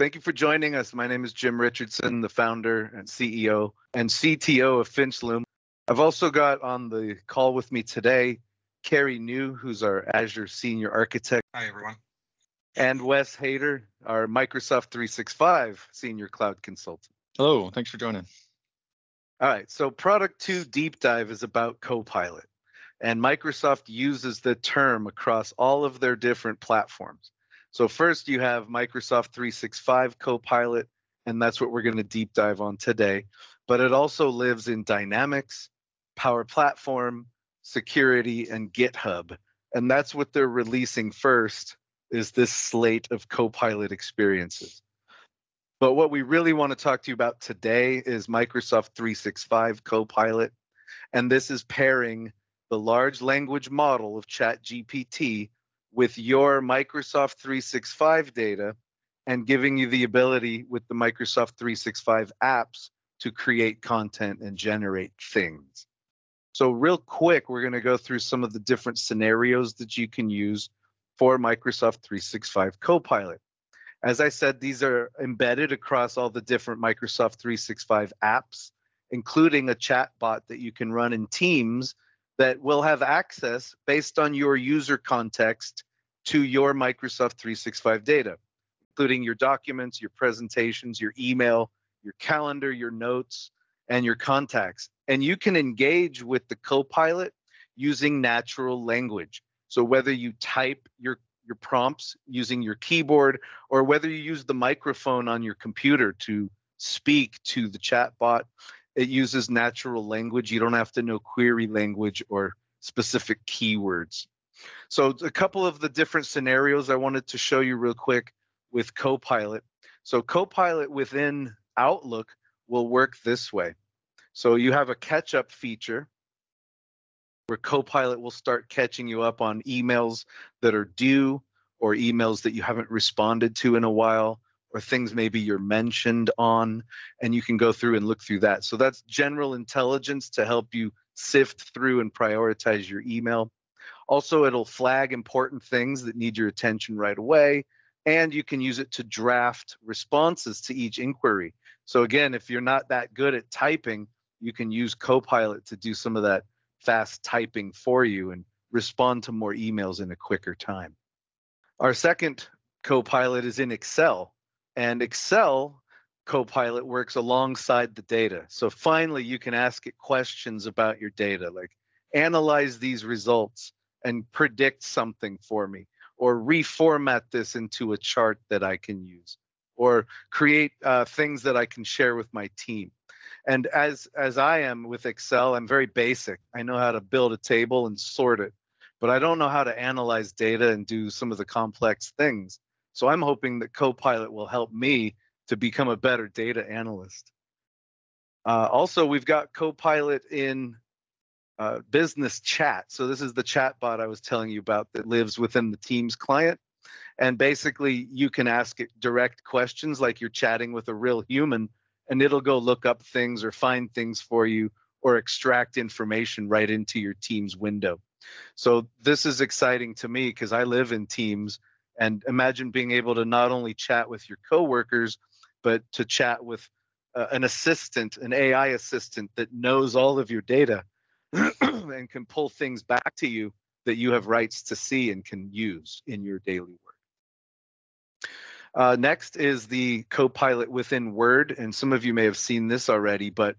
Thank you for joining us. My name is Jim Richardson, the founder and CEO and CTO of Finchloom. I've also got on the call with me today, Carrie New, who's our Azure Senior Architect. Hi, everyone. And Wes Hader, our Microsoft 365 Senior Cloud Consultant. Hello, thanks for joining. All right, so Product 2 Deep Dive is about Copilot. And Microsoft uses the term across all of their different platforms. So first you have Microsoft 365 Copilot, and that's what we're going to deep dive on today. But it also lives in Dynamics, Power Platform, Security, and GitHub. And that's what they're releasing first, is this slate of Copilot experiences. But what we really want to talk to you about today is Microsoft 365 Copilot. And this is pairing the large language model of ChatGPT with your Microsoft 365 data and giving you the ability with the Microsoft 365 apps to create content and generate things. So real quick, we're going to go through some of the different scenarios that you can use for Microsoft 365 Copilot. As I said, these are embedded across all the different Microsoft 365 apps, including a chatbot that you can run in Teams that will have access based on your user context to your Microsoft 365 data, including your documents, your presentations, your email, your calendar, your notes, and your contacts. And you can engage with the Copilot using natural language. So whether you type your prompts using your keyboard or whether you use the microphone on your computer to speak to the chatbot, it uses natural language. You don't have to know query language or specific keywords. So a couple of the different scenarios I wanted to show you real quick with Copilot. So Copilot within Outlook will work this way. So you have a catch-up feature where Copilot will start catching you up on emails that are due or emails that you haven't responded to in a while, or things maybe you're mentioned on, and you can go through and look through that. So that's general intelligence to help you sift through and prioritize your email. Also, it'll flag important things that need your attention right away, and you can use it to draft responses to each inquiry. So again, if you're not that good at typing, you can use Copilot to do some of that fast typing for you and respond to more emails in a quicker time. Our second Copilot is in Excel. And Excel Copilot works alongside the data. So finally, you can ask it questions about your data, like analyze these results and predict something for me, or reformat this into a chart that I can use, or create things that I can share with my team. And as I am with Excel, I'm very basic. I know how to build a table and sort it, but I don't know how to analyze data and do some of the complex things. So I'm hoping that Copilot will help me to become a better data analyst. Also, we've got Copilot in business chat. So this is the chatbot I was telling you about that lives within the Teams client. And basically, you can ask it direct questions like you're chatting with a real human, and it'll go look up things or find things for you or extract information right into your Teams window. So this is exciting to me because I live in Teams. And imagine being able to not only chat with your coworkers, but to chat with an assistant, an AI assistant that knows all of your data and can pull things back to you that you have rights to see and can use in your daily work. Next is the Copilot within Word. And some of you may have seen this already, but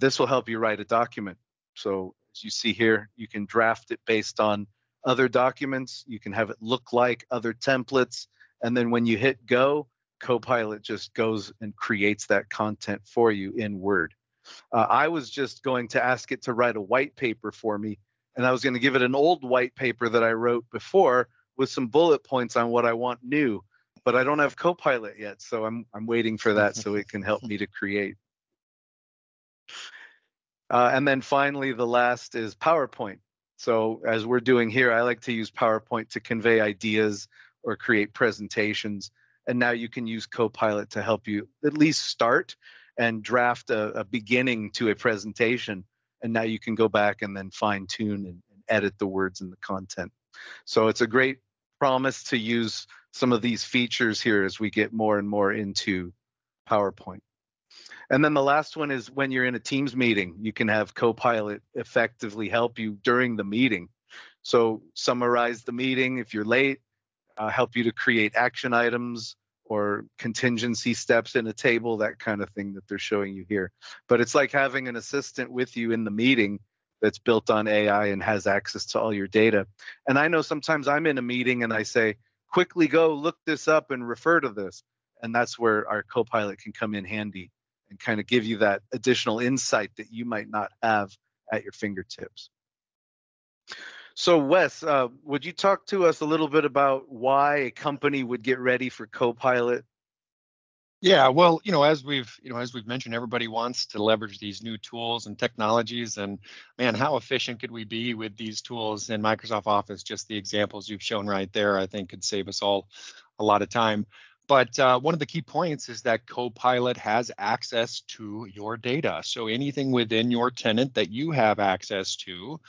this will help you write a document. So as you see here, you can draft it based on other documents, you can have it look like other templates, and then when you hit go, Copilot just goes and creates that content for you in Word. I was just going to ask it to write a white paper for me, and I was going to give it an old white paper that I wrote before with some bullet points on what I want new, but I don't have Copilot yet, so I'm waiting for that so it can help me to create. And then finally, the last is PowerPoint. So as we're doing here, I like to use PowerPoint to convey ideas or create presentations. And now you can use Copilot to help you at least start and draft a beginning to a presentation. And now you can go back and then fine tune and edit the words and the content. So it's a great promise to use some of these features here as we get more and more into PowerPoint. And then the last one is when you're in a Teams meeting, you can have Copilot effectively help you during the meeting. So summarize the meeting if you're late, help you to create action items or contingency steps in a table, that kind of thing that they're showing you here. But it's like having an assistant with you in the meeting that's built on AI and has access to all your data. And I know sometimes I'm in a meeting and I say, quickly go look this up and refer to this. And that's where our Copilot can come in handy and kind of give you that additional insight that you might not have at your fingertips. So Wes, would you talk to us a little bit about why a company would get ready for Copilot? Yeah, well, as we've mentioned, everybody wants to leverage these new tools and technologies, and man, how efficient could we be with these tools in Microsoft Office? Just the examples you've shown right there, I think could save us all a lot of time. But one of the key points is that Copilot has access to your data. So anything within your tenant that you have access to,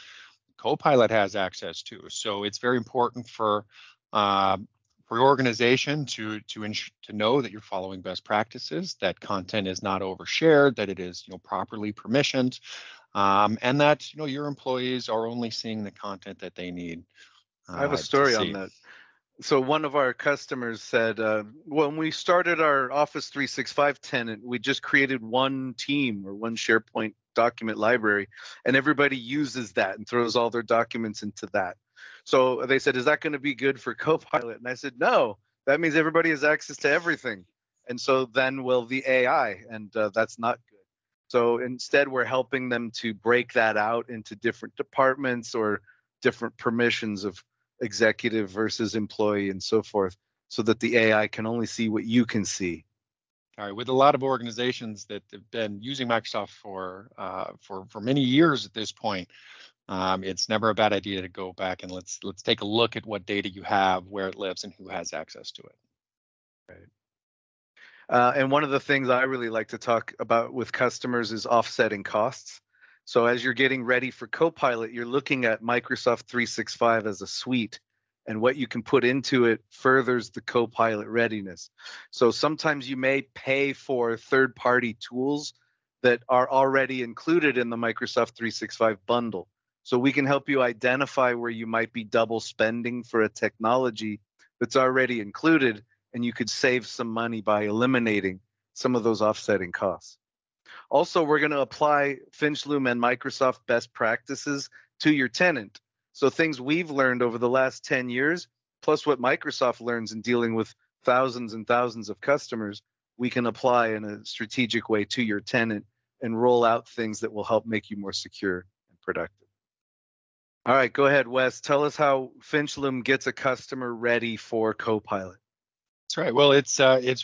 Copilot has access to. So it's very important for your organization to know that you're following best practices, that content is not overshared, that it is properly permissioned, and that your employees are only seeing the content that they need. I have a story on that. So one of our customers said, when we started our Office 365 tenant, we just created one team or one SharePoint document library, and everybody uses that and throws all their documents into that. So they said, is that going to be good for Copilot? And I said, no, that means everybody has access to everything. And so then will the AI, and that's not good. So instead, we're helping them to break that out into different departments or different permissions of executive versus employee and so forth, so that the AI can only see what you can see. All right, with a lot of organizations that have been using Microsoft for many years at this point, it's never a bad idea to go back and let's take a look at what data you have, where it lives, and who has access to it. Right. And one of the things I really like to talk about with customers is offsetting costs. So as you're getting ready for Copilot, you're looking at Microsoft 365 as a suite, and what you can put into it furthers the Copilot readiness. So sometimes you may pay for third-party tools that are already included in the Microsoft 365 bundle. So we can help you identify where you might be double spending for a technology that's already included, and you could save some money by eliminating some of those offsetting costs. Also, we're going to apply Finchloom and Microsoft best practices to your tenant. So things we've learned over the last 10 years, plus what Microsoft learns in dealing with thousands and thousands of customers, we can apply in a strategic way to your tenant and roll out things that will help make you more secure and productive. All right, go ahead, Wes. Tell us how Finchloom gets a customer ready for Copilot. That's right. Well, it's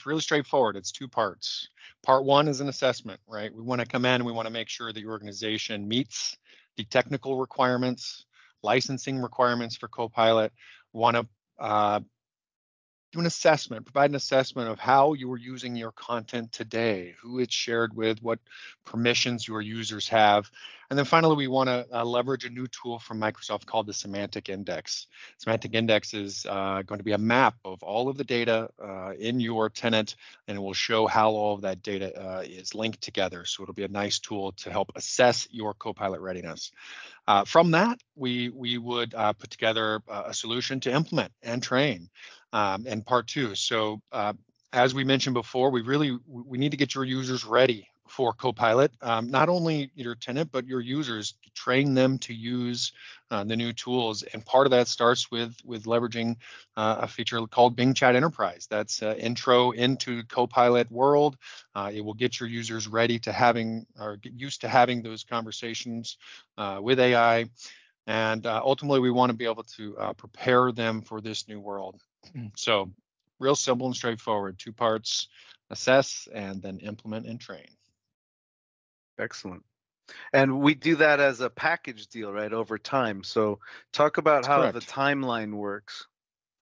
really straightforward. It's two parts. Part one is an assessment, right? We want to come in and we want to make sure the organization meets the technical requirements, licensing requirements for Copilot. We want to do an assessment, provide an assessment of how you are using your content today, who it's shared with, what permissions your users have. And then finally, we want to leverage a new tool from Microsoft called the Semantic Index. Semantic Index is going to be a map of all of the data in your tenant, and it will show how all of that data is linked together. So it'll be a nice tool to help assess your Copilot readiness. From that, we would put together a solution to implement and train in part two. So as we mentioned before, we need to get your users ready for Copilot, not only your tenant, but your users, train them to use the new tools. And part of that starts with leveraging a feature called Bing Chat Enterprise. That's an intro into Copilot world. It will get your users ready to get used to having those conversations with AI. And ultimately, we want to be able to prepare them for this new world. So real simple and straightforward, two parts, assess and then implement and train. Excellent. And we do that as a package deal, right, over time. So talk about how the timeline works.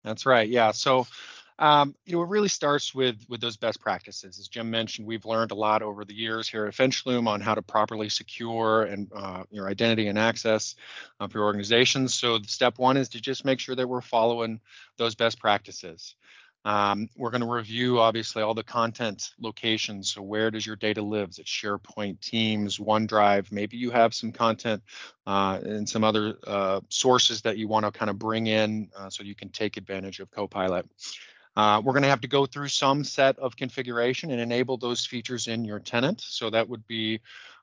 That's right. Yeah. So, it really starts with those best practices. As Jim mentioned, we've learned a lot over the years here at Finchloom on how to properly secure and your identity and access for your organizations. So step one is to just make sure that we're following those best practices. We're going to review, obviously, all the content locations. So where does your data live? Is it SharePoint, Teams, OneDrive? Maybe you have some content and some other sources that you want to kind of bring in so you can take advantage of Copilot. We're going to have to go through some set of configuration and enable those features in your tenant. So that would be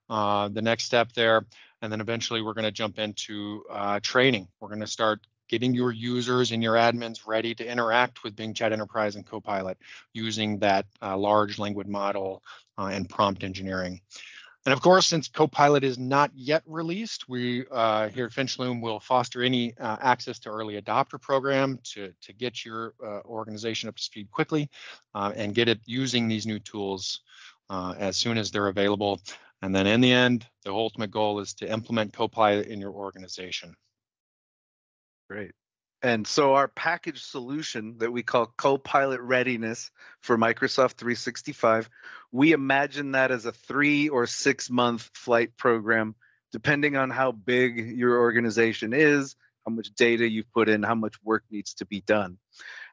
the next step there. And then eventually we're going to jump into training. We're going to start getting your users and your admins ready to interact with Bing Chat Enterprise and Copilot using that large language model and prompt engineering. And of course, since Copilot is not yet released, we here at Finchloom will foster any access to early adopter program to get your organization up to speed quickly and get it using these new tools as soon as they're available. And then in the end, the ultimate goal is to implement Copilot in your organization. Great. And so our package solution that we call Copilot Readiness for Microsoft 365, we imagine that as a 3 or 6 month flight program, depending on how big your organization is, how much data you've put in, how much work needs to be done.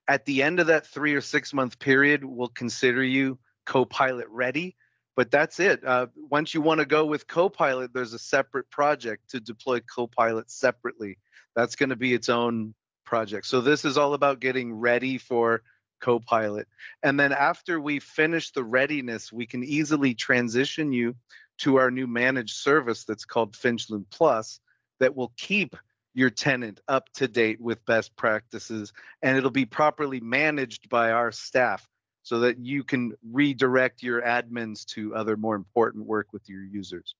At the end of that 3 or 6 month period, we'll consider you Copilot ready. But that's it. Once you want to go with Copilot, there's a separate project to deploy Copilot separately. That's going to be its own project. So this is all about getting ready for Copilot. And then after we finish the readiness, we can easily transition you to our new managed service that's called Finchloom Plus that will keep your tenant up to date with best practices, and it'll be properly managed by our staff, so that you can redirect your admins to other more important work with your users.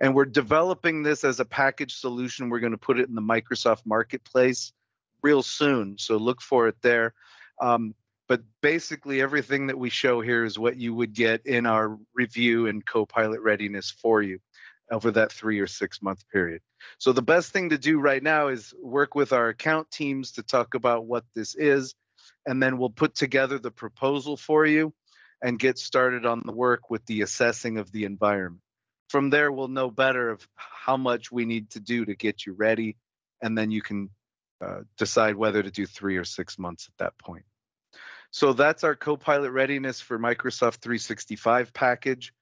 And we're developing this as a package solution. We're going to put it in the Microsoft Marketplace real soon, so look for it there. But basically everything that we show here is what you would get in our review and Copilot readiness for you over that 3 or 6 month period. So the best thing to do right now is work with our account teams to talk about what this is, and then we'll put together the proposal for you and get started on the work with the assessing of the environment. From there, we'll know better of how much we need to do to get you ready, and then you can decide whether to do 3 or 6 months at that point. So that's our Copilot Readiness for Microsoft 365 package,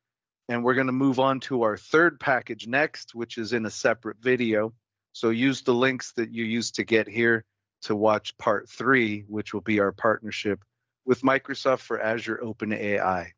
and we're going to move on to our third package next, which is in a separate video. So use the links that you used to get here to watch part 3, which will be our partnership with Microsoft for Azure OpenAI.